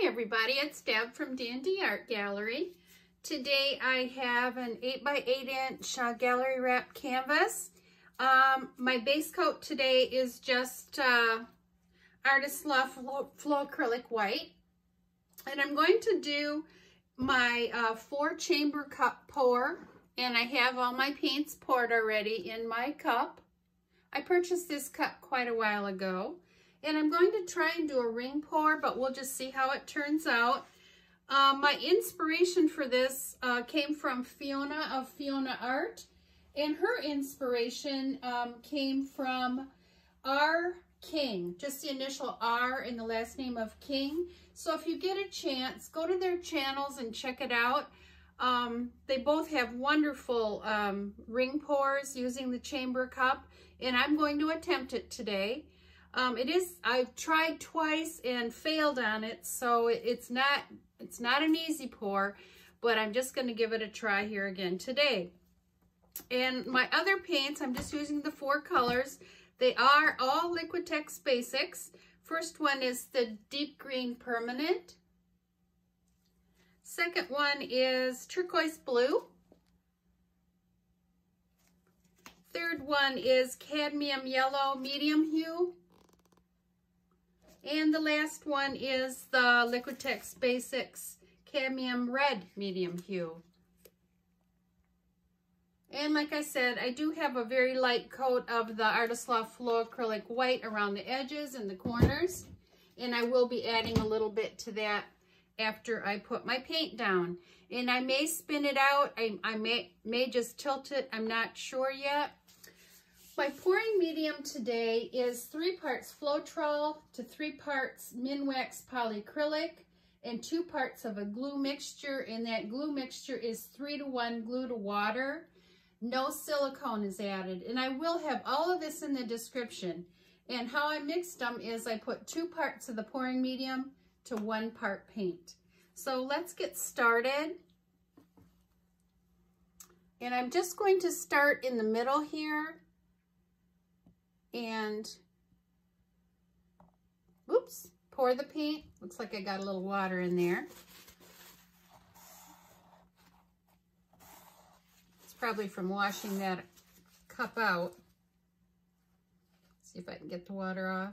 Hi everybody, it's Deb from D&D Art Gallery. Today I have an 8x8 inch gallery wrap canvas. My base coat today is just Artist's Loft Floetrol White. And I'm going to do my 4-chamber cup pour. And I have all my paints poured already in my cup. I purchased this cup quite a while ago. And I'm going to try and do a ring pour, but we'll just see how it turns out. My inspiration for this came from Fiona of Fiona Art. And her inspiration came from R King, just the initial R and the last name of King. So if you get a chance, go to their channels and check it out. They both have wonderful ring pours using the chamber cup. And I'm going to attempt it today. I've tried twice and failed on it, so it's not an easy pour, but I'm just going to give it a try here again today. And my other paints, I'm just using the 4 colors. They are all Liquitex Basics. First one is the deep green permanent. Second one is turquoise blue. Third one is cadmium yellow medium hue. And the last one is the Liquitex Basics Cadmium Red Medium Hue. And like I said, I do have a very light coat of the Artist's Loft Floetrol White around the edges and the corners. And I will be adding a little bit to that after I put my paint down. And I may spin it out. I may just tilt it. I'm not sure yet. My pouring medium today is 3 parts Floetrol to 3 parts Minwax Polycrylic and 2 parts of a glue mixture, and that glue mixture is 3-to-1 glue to water. No silicone is added, and I will have all of this in the description. And how I mixed them is I put 2 parts of the pouring medium to 1 part paint. So let's get started. And I'm just going to start in the middle here. And, oops, pour the paint. Looks like I got a little water in there. It's probably from washing that cup out. See if I can get the water off.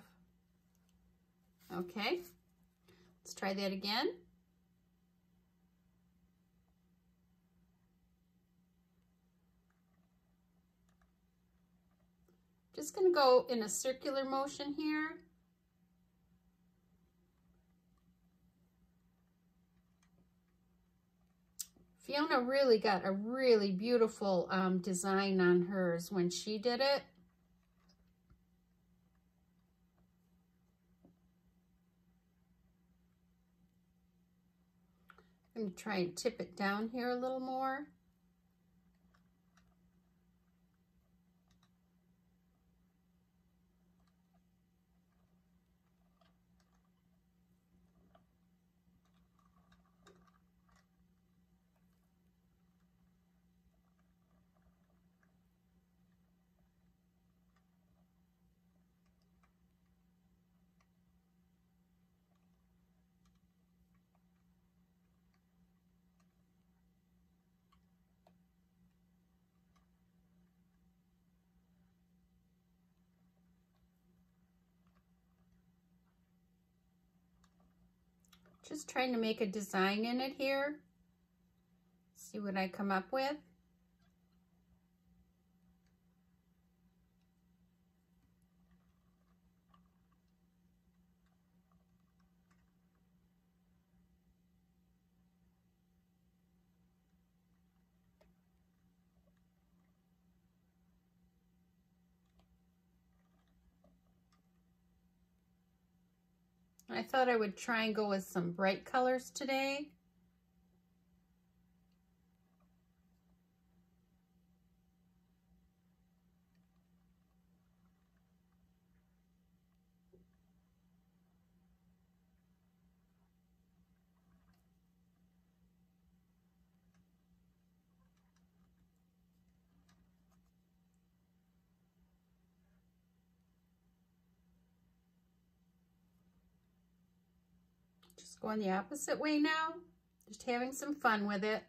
Okay, let's try that again. Just going to go in a circular motion here. Fiona really got a really beautiful design on hers when she did it. I'm going to try and tip it down here a little more. Just trying to make a design in it here. See what I come up with. I thought I would try and go with some bright colors today. Just going the opposite way now, just having some fun with it.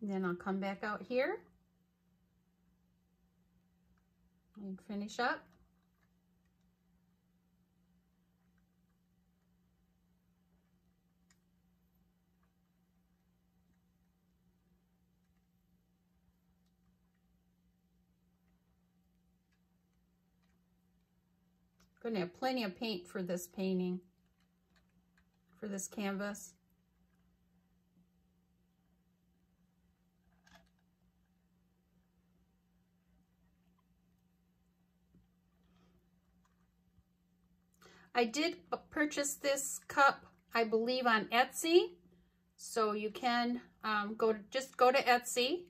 And then I'll come back out here and finish up. I'm going to have plenty of paint for this painting, for this canvas. I did purchase this cup, I believe, on Etsy, so you can just go to Etsy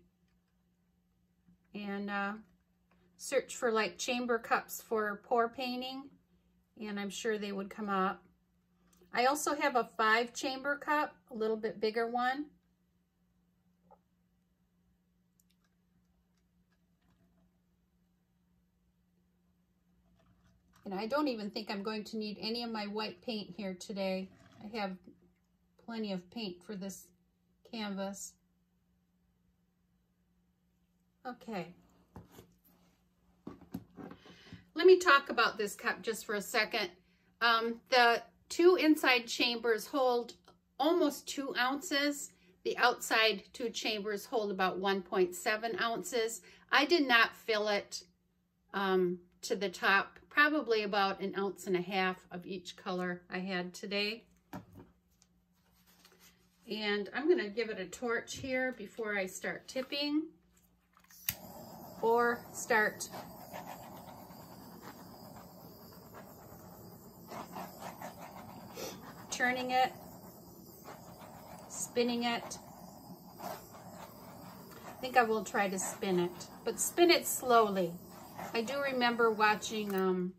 and search for like chamber cups for pour painting, and I'm sure they would come up. I also have a 5 chamber cup, a little bit bigger one. And I don't even think I'm going to need any of my white paint here today. I have plenty of paint for this canvas. Okay. Let me talk about this cup just for a second. The 2 inside chambers hold almost 2 ounces. The outside 2 chambers hold about 1.7 ounces. I did not fill it to the top. Probably about 1.5 ounces of each color I had today. And I'm going to give it a torch here before I start tipping or start turning it, spinning it. I think I will try to spin it, but spin it slowly. I do remember watching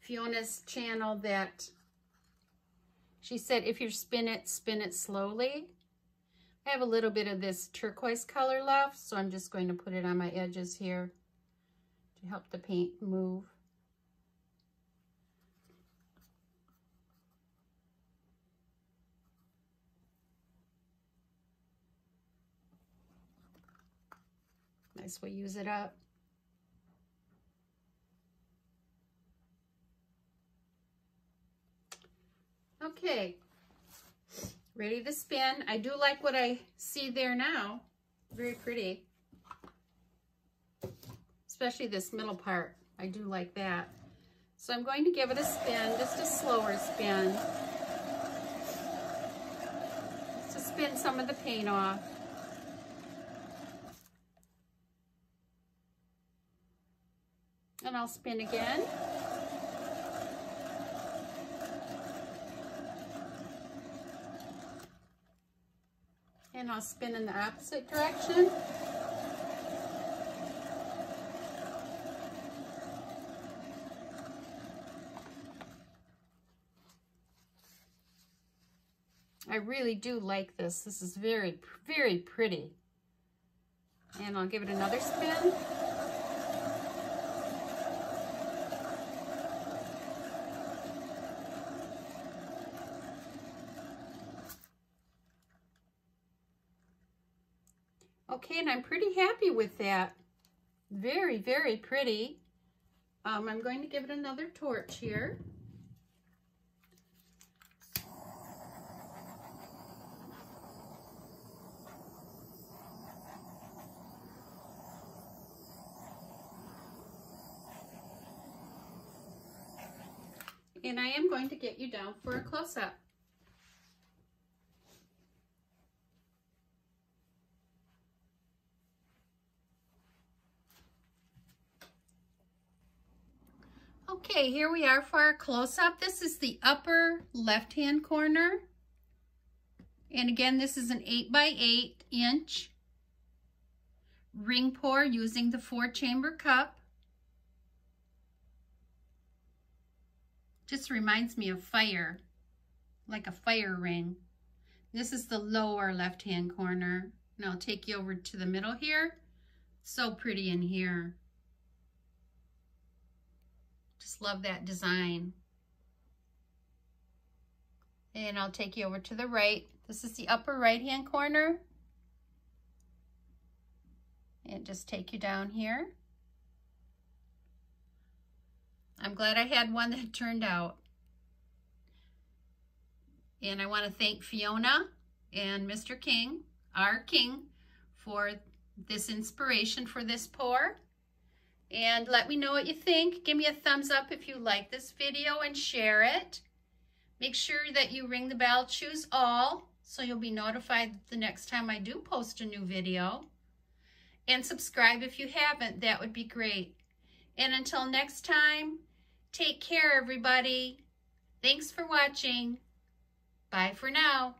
Fiona's channel that she said if you spin it slowly. I have a little bit of this turquoise color left, so I'm just going to put it on my edges here to help the paint move. Nice way to use it up. Okay, ready to spin. I do like what I see there now. Very pretty, especially this middle part. I do like that. So I'm going to give it a spin, just a slower spin, just to spin some of the paint off. And I'll spin again. And I'll spin in the opposite direction. I really do like this. This is very, very pretty. And I'll give it another spin. Okay, and I'm pretty happy with that. Very, very pretty. I'm going to give it another torch here. And I am going to get you down for a close-up. Okay, here we are for our close-up. This is the upper left-hand corner. And again, this is an 8 by 8 inch ring pour using the 4 chamber cup. Just reminds me of fire, like a fire ring. This is the lower left-hand corner. And I'll take you over to the middle here. So pretty in here. Just love that design. And I'll take you over to the right. This is the upper right-hand corner. And just take you down here. I'm glad I had one that turned out. And I want to thank Fiona and Mr. King, R King, for this inspiration for this pour. And let me know what you think. Give me a thumbs up if you like this video and share it. Make sure that you ring the bell, choose all, so you'll be notified the next time I do post a new video. And subscribe if you haven't, that would be great. And until next time, take care everybody. Thanks for watching. Bye for now.